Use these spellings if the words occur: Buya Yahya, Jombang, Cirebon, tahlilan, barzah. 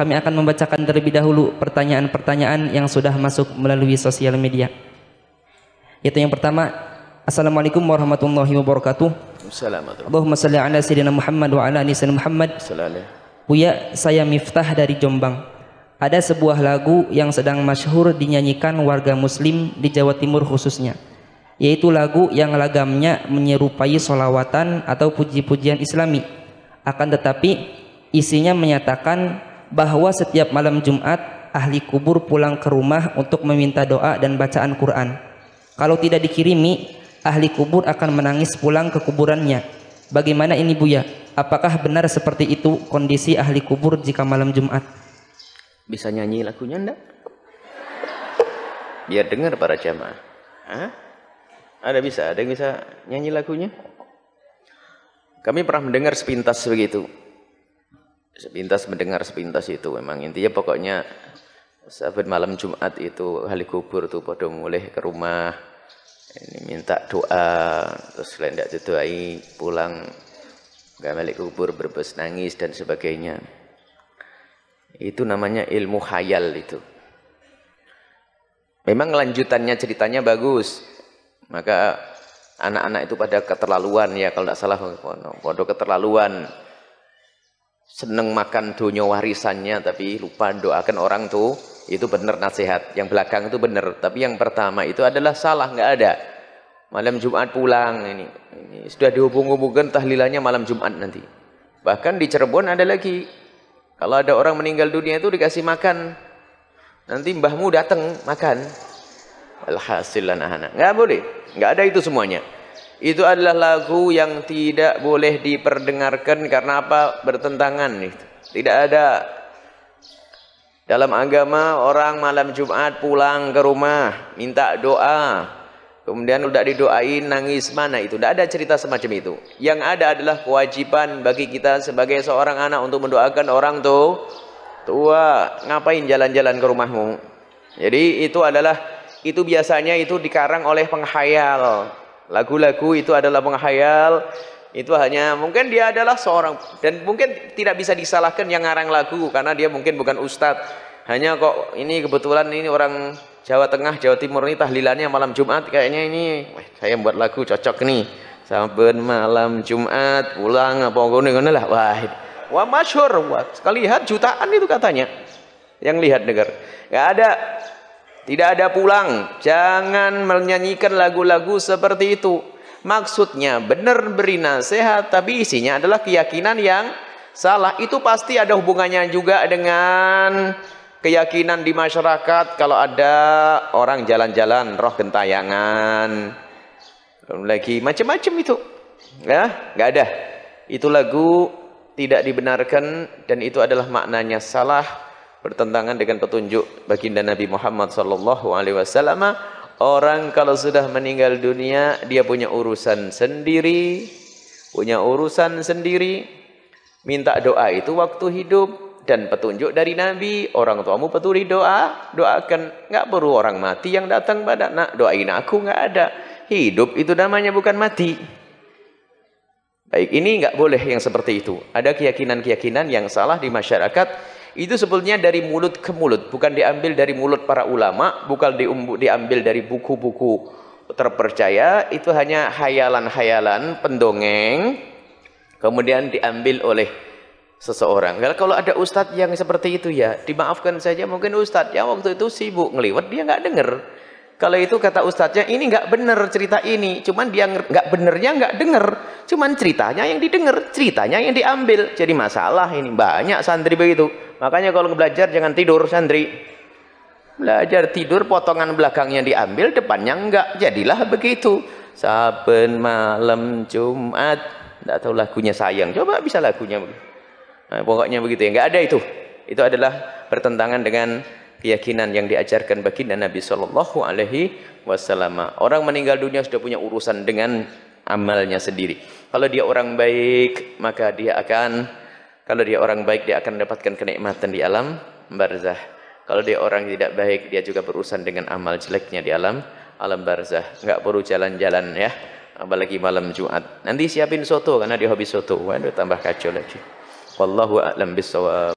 Kami akan membacakan terlebih dahulu pertanyaan-pertanyaan yang sudah masuk melalui sosial media. Yaitu yang pertama, Assalamualaikum warahmatullahi wabarakatuh. Allahumma salli ala sayyidina Muhammad wa ala ali sayyidina Muhammad. Buya, saya Miftah dari Jombang. Ada sebuah lagu yang sedang masyhur dinyanyikan warga muslim di Jawa Timur khususnya, yaitu lagu yang lagamnya menyerupai solawatan atau puji-pujian islami. Akan tetapi isinya menyatakan bahwa setiap malam Jumat ahli kubur pulang ke rumah untuk meminta doa dan bacaan Quran. Kalau tidak dikirimi, ahli kubur akan menangis pulang ke kuburannya. Bagaimana ini Buya? Apakah benar seperti itu kondisi ahli kubur jika malam Jumat? Bisa nyanyi lagunya enggak? Biar dengar para jamaah. Hah? Ada yang bisa nyanyi lagunya? Kami pernah mendengar sepintas begitu. Sepintas itu memang intinya pokoknya sahabat malam Jumat itu ahli kubur tuh pada mulai ke rumah ini minta doa, terus lain tidak didoai pulang gak balik kubur berbes nangis dan sebagainya. Itu namanya ilmu khayal itu. Memang lanjutannya ceritanya bagus. Maka anak-anak itu pada keterlaluan ya, kalau tidak salah pada keterlaluan. Seneng makan dunia warisannya tapi lupa doakan orang tuh. Itu benar nasihat. Yang belakang itu benar, tapi yang pertama itu adalah salah, nggak ada. Malam Jumat pulang ini sudah dihubung-hubungkan tahlilannya malam Jumat nanti. Bahkan di Cirebon ada lagi. Kalau ada orang meninggal dunia itu dikasih makan. Nanti mbahmu datang makan. Alhasil anak-anak. Nggak boleh. Nggak ada itu semuanya. Itu adalah lagu yang tidak boleh diperdengarkan karena apa? Bertentangan. Tidak ada. Dalam agama orang malam Jumat pulang ke rumah, minta doa. Kemudian udah didoain, nangis, mana itu. Tidak ada cerita semacam itu. Yang ada adalah kewajiban bagi kita sebagai seorang anak untuk mendoakan orang tua. Ngapain jalan-jalan ke rumahmu? Jadi itu adalah, itu biasanya itu dikarang oleh penghayal. Lagu-lagu itu adalah menghayal, itu hanya mungkin dia adalah seorang, dan mungkin tidak bisa disalahkan yang ngarang lagu karena dia mungkin bukan ustadz. Hanya kok ini kebetulan ini orang Jawa Tengah, Jawa Timur ini tahlilannya malam Jumat kayaknya ini. Wah, saya buat lagu cocok nih. Sampai malam Jumat pulang apa ngono lah. Wah masyhur, sekali lihat jutaan itu katanya. Yang lihat dengar. Enggak ada. Tidak ada pulang. Jangan menyanyikan lagu-lagu seperti itu. Maksudnya benar beri nasihat, tapi isinya adalah keyakinan yang salah. Itu pasti ada hubungannya juga dengan keyakinan di masyarakat. Kalau ada orang jalan-jalan, roh gentayangan, lagi macam-macam itu, ya nggak ada. Itu lagu tidak dibenarkan dan itu adalah maknanya salah. Bertentangan dengan petunjuk baginda Nabi Muhammad SAW. Orang kalau sudah meninggal dunia, dia punya urusan sendiri. Punya urusan sendiri. Minta doa itu waktu hidup. Dan petunjuk dari Nabi. Orang tuamu peturi doa. Doakan. Nggak perlu orang mati yang datang pada. Nak doain aku nggak ada. Hidup itu namanya bukan mati. Baik, ini nggak boleh yang seperti itu. Ada keyakinan-keyakinan yang salah di masyarakat. Itu sebetulnya dari mulut ke mulut, bukan diambil dari mulut para ulama, bukan diambil dari buku-buku terpercaya. Itu hanya khayalan-khayalan, pendongeng, kemudian diambil oleh seseorang. Kalau ada ustadz yang seperti itu ya, dimaafkan saja mungkin ustadz yang waktu itu sibuk ngeliwat, dia nggak dengar. Kalau itu kata ustadznya, ini nggak bener cerita ini. Cuman dia nggak benernya nggak denger. Cuman ceritanya yang didengar, ceritanya yang diambil. Jadi masalah ini. Banyak santri begitu. Makanya kalau belajar jangan tidur santri. Belajar tidur, potongan belakangnya diambil, depannya nggak. Jadilah begitu. Saben malam Jumat. Nggak tahu lagunya sayang. Coba bisa lagunya. Nah, pokoknya begitu ya. Nggak ada itu. Itu adalah bertentangan dengan keyakinan yang diajarkan baginda Nabi Shallallahu Alaihi Wasallam. Orang meninggal dunia sudah punya urusan dengan amalnya sendiri. Kalau dia orang baik, maka dia akan, kalau dia orang baik dia akan mendapatkan kenikmatan di alam barzah. Kalau dia orang tidak baik, dia juga berurusan dengan amal jeleknya di alam barzah. Nggak perlu jalan-jalan ya, apalagi malam Jumat. Nanti siapin soto karena dia hobi soto. Waduh, tambah kacau lagi. Wallahu a'lam bishawab.